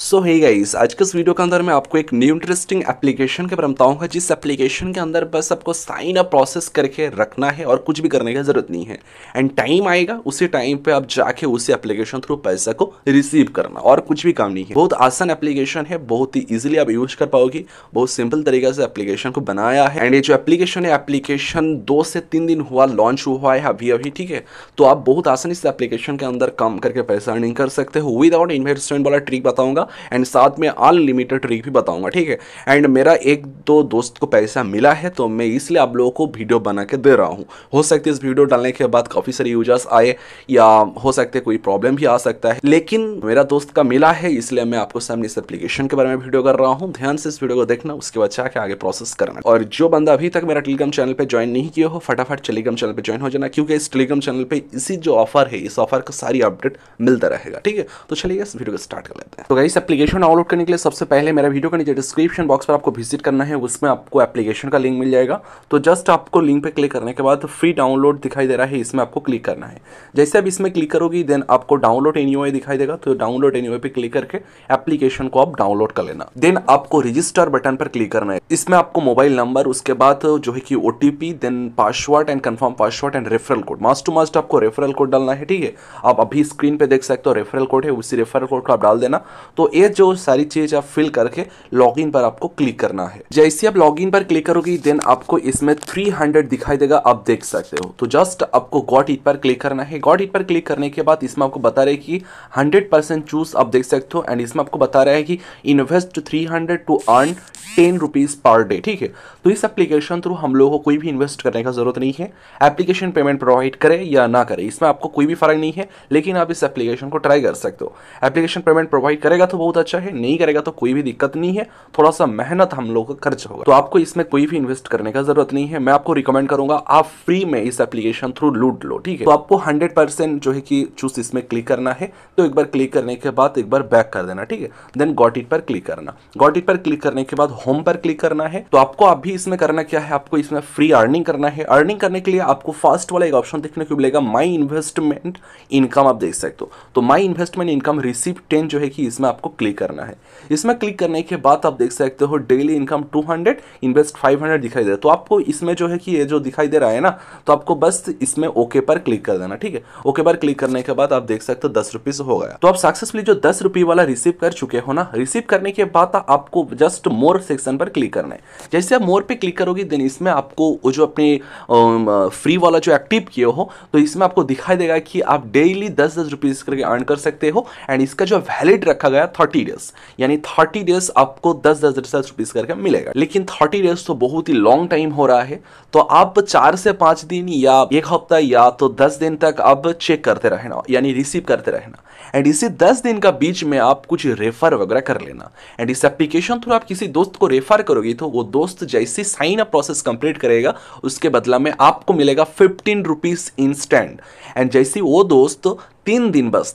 सो hey guys, आज के इस वीडियो के अंदर मैं आपको एक न्यू इंटरेस्टिंग एप्लीकेशन के बारे में बताऊंगा, जिस एप्लीकेशन के अंदर बस आपको साइन अप प्रोसेस करके रखना है और कुछ भी करने की ज़रूरत नहीं है। एंड टाइम आएगा, उसी टाइम पे आप जाके उसी एप्लीकेशन थ्रू पैसा को रिसीव करना, और कुछ भी काम नहीं है। बहुत आसान एप्लीकेशन है, बहुत ही ईजिली आप यूज कर पाओगी। बहुत सिंपल तरीके से एप्लीकेशन को बनाया है। एंड ये जो एप्लीकेशन है, एप्लीकेशन 2 से 3 दिन हुआ लॉन्च हुआ है अभी, ठीक है। तो आप बहुत आसानी से एप्लीकेशन के अंदर काम करके पैसा अर्निंग कर सकते हो विदाउट इन्वेस्टमेंट वाला ट्रिक बताऊंगा, एंड साथ में अनलिमिटेड ट्रिक भी बताऊंगा, ठीक है। एंड मेरा 1-2 दोस्त को पैसा मिला है, तो मैं इसलिए आप लोगों को वीडियो बना के दे रहा हूं। हो सकता है इस वीडियो डालने के बाद काफी सारे यूजर्स आए, या हो सकता है कोई प्रॉब्लम भी आ सकता है, लेकिन मेरा दोस्त का मिला है इसलिए मैं आपको सामने इस एप्लीकेशन के बारे में वीडियो कर रहा हूं। ध्यान से इस वीडियो को देखना, उसके बाद जाके आगे प्रोसेस करना। और जो बंदा अभी तक मेरा टेलीग्राम चैनल पर ज्वाइन नहीं किया हो, फटाफट टेलीग्राम चैनल पर ज्वाइन हो जाना, क्योंकि इस टेलीग्राम चैनल पर इसी जो ऑफर है, इस ऑफर का सारी अपडेट मिलता रहेगा, ठीक है। तो चलिए इस वीडियो को स्टार्ट कर लेते हैं। तो गाइस, एप्लीकेशन डाउनलोड करने के लिए सबसे पहले मेरा वीडियो का नीचे डिस्क्रिप्शन बॉक्स पर आपको विजिट करना है, उसमें आपको एप्लीकेशन का लिंक मिल जाएगा। तो जस्ट आपको लिंक पे क्लिक करने के बाद फ्री डाउनलोड दिखाई दे रहा है, इसमें आपको क्लिक करना है। जैसे आप इसमें क्लिक करोगी, देन आपको डाउनलोड एनीवे दिखाई देगा, तो डाउनलोड एनीवे पे क्लिक करके एप्लीकेशन को आप डाउनलोड कर लेना। देन आपको रजिस्टर बटन पर क्लिक करना है। इसमें आपको मोबाइल नंबर, उसके बाद जो है कि OTP, then password and confirm password and referral code, must to must आपको रेफरल कोड डालना है, ठीक है। आप अभी स्क्रीन पे देख सकते हो रेफरल कोड है, उसी रेफरल कोड को आप डाल देना। तो ये जो सारी चीज आप फिल करके लॉगिन पर आपको क्लिक करना है। जैसे आप लॉगिन पर क्लिक करोगी, देन आपको इसमें 300 दिखाई देगा, आप देख सकते हो। तो जस्ट आपको गॉट इट पर क्लिक करना है। गॉट इट पर क्लिक करने के बाद इसमें आपको बता रहे कि 100% चूज, आप देख सकते हो। एंड इसमें आपको बता रहा है कि invest 300 to earn 10 rupees per day, ठीक है। तो इस एप्लीकेशन थ्रू हम लोगों को कोई भी इन्वेस्ट करने का जरूरत नहीं है। एप्लीकेशन पेमेंट प्रोवाइड करे या ना करे, इसमें आपको कोई भी फर्क नहीं है, लेकिन आप इस एप्लीकेशन को ट्राई कर सकते हो। एप्लीकेशन पेमेंट प्रोवाइड करेगा तो बहुत अच्छा है, नहीं करेगा तो कोई भी दिक्कत नहीं है, थोड़ा सा मेहनत हम लोग का खर्च होगा। तो आपको इसमें कोई भी इन्वेस्ट करने का जरूरत नहीं है। मैं आपको रिकमेंड करूंगा आप फ्री में इस एप्लीकेशन थ्रू लूट लो, ठीक है। तो आपको 100% जो है कि चूज इसमें क्लिक करना है। तो एक बार क्लिक करने के बाद एक बार बैक कर देना, ठीक है। देन गॉट इट पर क्लिक करना। गॉट इट पर क्लिक करने के बाद होम पर क्लिक करना है। तो आपको अभी इसमें करना क्या है, आपको इसमें फ्री अर्निंग करना है। अर्निंग करने के लिए आपको फर्स्ट वाला एक ऑप्शन देखने को मिलेगा, माई इन्वेस्टमेंट इनकम, आप देख सकते हो। तो माई इन्वेस्टमेंट इनकम रिसीव 10 जो है कि इसमें आपको क्लिक करना है। इसमें क्लिक करने के बाद आप देख सकते हो डेली इनकम 200, इन्वेस्ट 500 दिखाई दे रहा है। तो आपको इसमें जो है कि ये जो दिखाई दे रहा है ना, तो आपको बस इसमें ओके पर क्लिक कर देना, ठीक है। ओके पर क्लिक करने के बाद आप देख सकते हो 10 रुपीज हो गया। तो आप सक्सेसफुली जो 10 रुपये वाला रिसीव कर चुके हो ना, रिसीव करने के बाद आपको जस्ट मोर सेक्शन पर क्लिक करना है। जैसे आप मोर पे क्लिक करोगे, देन इसमें आपको जो अपने फ्री वाला जो एक्टिव किए हो, तो इसमें आपको दिखाई देगा कि आप डेली 10-10 रुपीज करके अर्न कर सकते हो। एंड इसका जो वैलिड रखा गया 30 डेज, यानी 30 डेज आपको 10-10 रुपीज करके मिलेगा। लेकिन 30 डेज तो बहुत ही लॉन्ग टाइम हो रहा है, तो आप 4 से 5 दिन या 1 हफ्ता या तो 10 दिन तक आप चेक करते रहना, यानी रिसीव करते रहना। एंड इसी 10 दिन का बीच में आप कुछ रेफर वगैरह कर लेना। एंड इस एप्लीकेशन थ्रू आप किसी दोस्त को रेफर करोगे, तो वो दोस्त जैसे साइन अप प्रोसेस कंप्लीट करेगा, उसके बदला में आपको मिलेगा 15 रुपीज इंस्टेंट। एंड जैसे वो दोस्त 3 दिन बस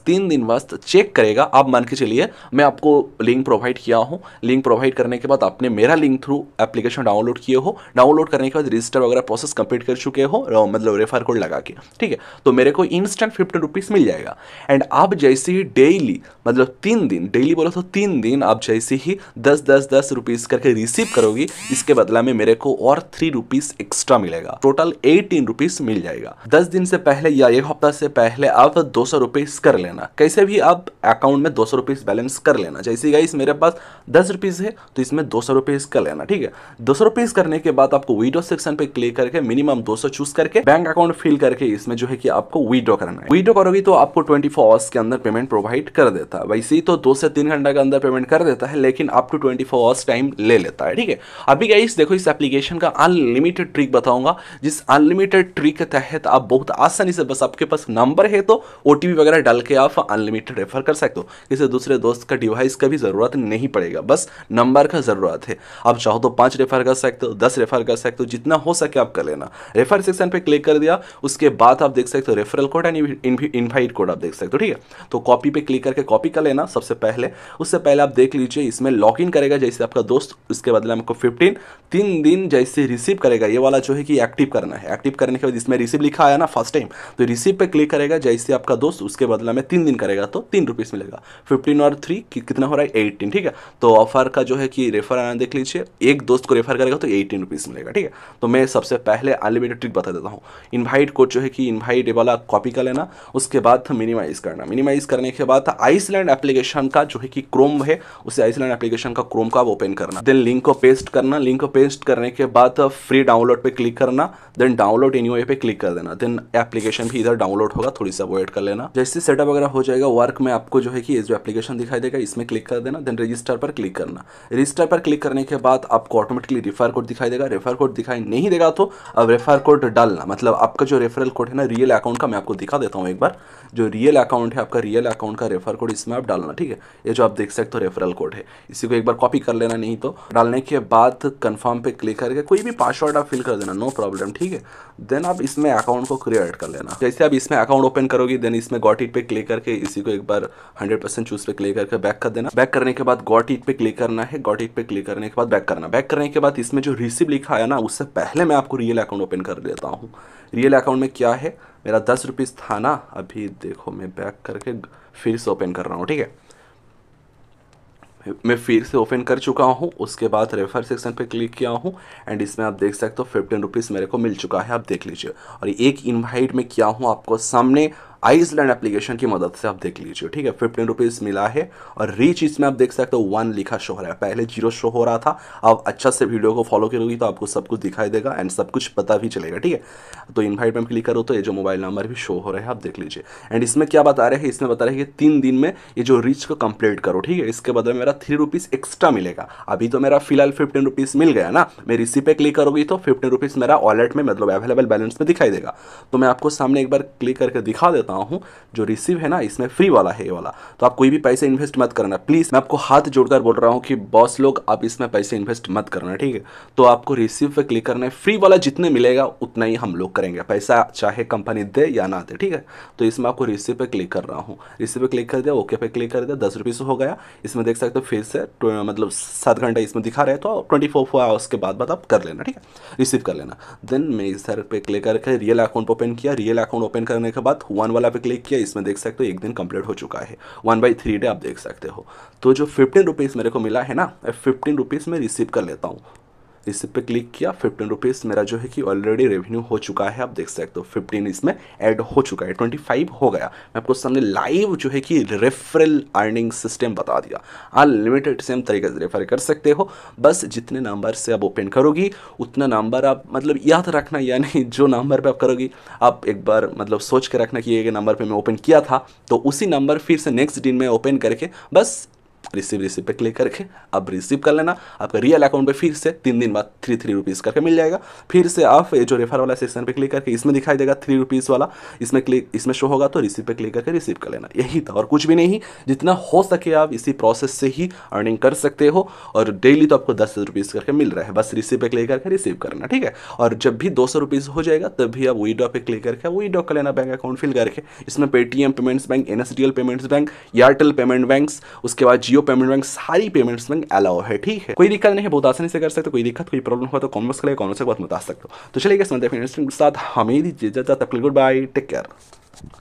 चेक करेगा, आप मान के चलिए मैं आपको लिंक प्रोवाइड किया हूँ, लिंक प्रोवाइड करने के बाद आपने मेरा लिंक थ्रू एप्लीकेशन डाउनलोड किए हो, डाउनलोड करने के बाद रजिस्टर वगैरह प्रोसेस कंप्लीट कर चुके हो, मतलब रेफर कोड लगा के, ठीक है। तो मेरे को इंस्टेंट 15 रुपीज मिल जाएगा। एंड आप जैसे ही डेली, मतलब 3 दिन, डेली बोला तो 3 दिन, आप जैसे ही 10-10 रुपीज करके रिसीव करोगी, इसके बदला में मेरे को और 3 रुपीज एक्स्ट्रा मिलेगा, टोटल 18 रुपीज मिल जाएगा। 10 दिन से पहले या 1 हफ्ता से पहले आप 200 रुपीज कर लेना, कैसे भी आप अकाउंट में 200 रुपीज बैलेंस कर लेना। जैसे गाइस मेरे पास 10 रुपीज है, तो इसमें 200 रुपीज कर लेना, ठीक है। 200 रुपीज करने के बाद आपको विड्रो सेक्शन पे क्लिक करके मिनिमम 200 चूज करके बैंक अकाउंट फिल करके इसमें जो है कि आपको विड्रो करना है। विड्रो करोगी तो आपको 24 आवर्स के अंदर पेमेंट प्रोवाइड कर देता है। वैसे ही तो 2 से 3 घंटा के अंदर पेमेंट कर देता है, लेकिन अप टू 24 आवर्स टाइम ले लेता है, ठीक है। अभी गाइस देखो, इस एप्लीकेशन का अनलिमिटेड ट्रिक बताऊंगा, जिस अनलिमिटेड ट्रिक के तहत आप बहुत आसानी से, बस आपके पास नंबर है तो OTP वगैरह डाल के आप अनलिमिटेड रेफर कर सकते हो। किसी दूसरे दोस्त का डिवाइस का भी ज़रूरत नहीं पड़ेगा, बस नंबर का ज़रूरत है। आप चाहो तो 5 रेफर कर सकते हो, 10 रेफर कर सकते हो, जितना हो सके आप कर लेना। रेफर सेक्शन पे क्लिक कर दिया, उसके बाद आप देख सकते हो referral code and invite code आप देख सकते हो, ठीक है। तो कॉपी पे क्लिक करके कॉपी कर लेना। सबसे पहले, उससे पहले आप देख लीजिए इसमें लॉग इन करेगा जैसे आपका दोस्त, उसके बदले आपको 15, 3 दिन जैसे रिसीव करेगा, ये वाला जो है कि एक्टिव करना है। एक्टिव करने के बाद इसमें रिसीव लिखा आया ना फर्स्ट टाइम, तो रिसीव पर क्लिक करेगा जैसे आपका दोस्त, उसके बदला में 3 दिन करेगा तो 3 रुपीज़ मिलेगा। 15 और 3 कितना हो रहा है 18। ठीक है, तो ऑफर का जो है कि रेफर आना देख लीजिए, एक दोस्त को रेफर करेगा तो 18 रुपीज़ मिलेगा। ठीक है, तो मैं सबसे पहले अनलिमिटेड ट्रिक बता देता हूँ। इन्वाइट कोड जो है कि इन्वाइट वाला कॉपी कर लेना, उसके बाद मिनिमाइज़ करना। मिनिमाइज़ करने के बाद आइसलैंड एप्लीकेशन का जो है कि क्रोम है, उसे आइसलैंड एप्लीकेशन का क्रोम का ओपन करना, देन लिंक को पेस्ट करना। लिंक को पेस्ट करने के बाद फ्री डाउनलोड पे क्लिक करना, देन डाउनलोड एनीवे पे क्लिक कर देना, देन एप्लीकेशन भी इधर डाउनलोड होगा, थोड़ी सा वेट कर लेना। जैसे सेटअप वगैरह हो जाएगा, वर्क में आपको जो है कि जो एप्लीकेशन दिखाई देगा इसमें क्लिक कर देना, देन रजिस्टर पर क्लिक करना। रजिस्टर पर क्लिक करने के बाद आपको ऑटोमेटिकली रेफर कोड दिखाई देगा। रेफर कोड दिखाई नहीं देगा तो अब रेफर कोड डालना, मतलब आपका जो रेफरल कोड है ना रियल अकाउंट का, मैं आपको दिखा देता हूँ एक बार। जो रियल अकाउंट है आपका, रियल अकाउंट का रेफर कोड इसमें आप डालना। ठीक है, ये जो आप देख सकते हो रेफरल कोड है, इसी को एक बार कॉपी कर लेना। नहीं तो डालने के बाद कंफर्म पे क्लिक करके कोई भी पासवर्ड आप फिल कर देना, नो प्रॉब्लम। ठीक है, देन आप इसमें अकाउंट को क्रिएट कर लेना। जैसे आप इसमें अकाउंट ओपन करोगे, देन इसमें गॉट इट पे क्लिक करके इसी को एक बार 100% चूज पे क्लिक करके बैक कर देना। बैक करने के बाद गॉट इट पे क्लिक करना है, गॉट इट पे क्लिक करने के बाद बैक करना। बैक करने के बाद इसमें जो रिसीव लिखा है ना, उससे पहले मैं आपको रियल अकाउंट ओपन कर देता हूँ। रियल अकाउंट में क्या है, मेरा 10 रुपीज़ था ना, अभी देखो मैं बैक करके फिर से ओपन कर रहा हूँ। ठीक है, मैं फिर से ओपन कर चुका हूँ, उसके बाद रेफर सेक्शन पे क्लिक किया हूँ एंड इसमें आप देख सकते हो 15 रुपीज़ मेरे को मिल चुका है, आप देख लीजिए। और एक इनवाइट में क्या हूँ आपको सामने आइसलैंड एप्लीकेशन की मदद से, आप देख लीजिए। ठीक है, 15 रुपीज़ मिला है और रीच इसमें आप देख सकते हो 1 लिखा शो हो रहा है, पहले 0 शो हो रहा था। आप अच्छा से वीडियो को फॉलो करोगी तो आपको सब कुछ दिखाई देगा एंड सब कुछ पता भी चलेगा। ठीक है, तो इनवाइट में क्लिक करो तो ये जो मोबाइल नंबर भी शो हो रहा है, आप देख लीजिए। एंड इसमें क्या बता रहे हैं, इसमें बता रहे हैं कि 3 दिन में ये जो रीच को कंप्लीट करो। ठीक है, इसके बदले मेरा 3 रुपीज़ एक्स्ट्रा मिलेगा। अभी तो मेरा फिलहाल 15 रुपीज़ मिल गया ना, मैं रिसीव पे क्लिक करोगी तो 15 रुपीज़ मेरा वॉलेट में, मतलब अवेलेबल बैलेंस में दिखाई देगा। तो मैं आपको सामने एक बार क्लिक करके दिखा देता हूं, जो रिसीव है ना इसमें फ्री वाला है ये वाला। तो आप कोई भी पैसे इन्वेस्ट मत करना प्लीज, मैं आपको हाथ जोड़कर बोल रहा हूं कि बॉस लोग आप इसमें पैसे इन्वेस्ट मत करना। ठीक है, तो आपको रिसीव पे क्लिक करना है, फ्री वाला जितने मिलेगा उतना ही हम लोग करेंगे, पैसा चाहे कंपनी दे या ना दे। ठीक है, तो इसमें आपको रिसीव पे क्लिक कर रहा हूं, रिसीव पे क्लिक कर दिया, ओके पे क्लिक कर दिया, 10 रुपीज़ हो गया। इसमें देख सकते हो फिर से मतलब 7 घंटा इसमें दिखा रहे, तो 24 आवर्स के बाद आप कर लेना। ठीक है, रिसीव कर लेना। देन मैं इस तरह पे क्लिक करके रियल अकाउंट ओपन किया। रियल अकाउंट ओपन करने के बाद 1 वाला पे क्लिक किया, इसमें देख सकते हो 1 दिन कंप्लीट हो चुका है, 1/3 डे आप देख सकते हो। तो जो 15 रुपीज़ मेरे को मिला है ना, 15 रुपीज़ मैं रिसीव कर लेता हूँ। रिसीव पे क्लिक किया, 15 रुपीज़ मेरा जो है कि ऑलरेडी रेवेन्यू हो चुका है, आप देख सकते हो 15 इसमें ऐड हो चुका है, 25 हो गया। मैं आपको सामने लाइव जो है कि रेफरल अर्निंग सिस्टम बता दिया, अनलिमिटेड सेम तरीके से रेफर कर सकते हो। बस जितने नंबर से आप ओपन करोगी उतना नंबर आप मतलब याद रखना, यानी जो नंबर पर आप करोगी आप एक बार मतलब सोच के रखना कि ये नंबर पर मैं ओपन किया था, तो उसी नंबर फिर से नेक्स्ट दिन में ओपन करके बस रिसीव पे क्लिक करके अब रिसीव कर लेना। आपका रियल अकाउंट पे फिर से 3 दिन बाद 3 रुपीज़ करके मिल जाएगा। फिर से आप जो रेफर वाला सेक्शन पे क्लिक करके इसमें दिखाई देगा 3 रुपीज़ वाला, इसमें क्लिक इसमें शो होगा, तो रिसीव पे क्लिक करके रिसीव कर लेना। यही था और कुछ भी नहीं, जितना हो सके आप इसी प्रोसेस से ही अर्निंग कर सकते हो। और डेली तो आपको 10 रुपीज़ करके मिल रहा है, बस रिसीव पे क्लिक करके रिसीव करना। ठीक है, और जब भी 200 रुपीज़ हो जाएगा तब भी आप विड्रॉ पे क्लिक करके विड्रॉ कर लेना, बैंक अकाउंट फिल करके। इसमें Paytm payments bank, NSDL payments bank, Airtel payment bank, उसके बाद जियो पेमेंट बैंक, सारी पेमेंट्स बैंक अलाउ है। ठीक है, कोई दिक्कत नहीं है, बहुत आसानी से कर सकते हो। कोई दिक्कत कोई प्रॉब्लम हो तो कॉमेंट्स के लिए कॉमेंट्स के बाद बता सकते हो। तो चलिए, समझते हैं साथ हमें दीजिए इजाजत, गुड बाय, टेक केयर।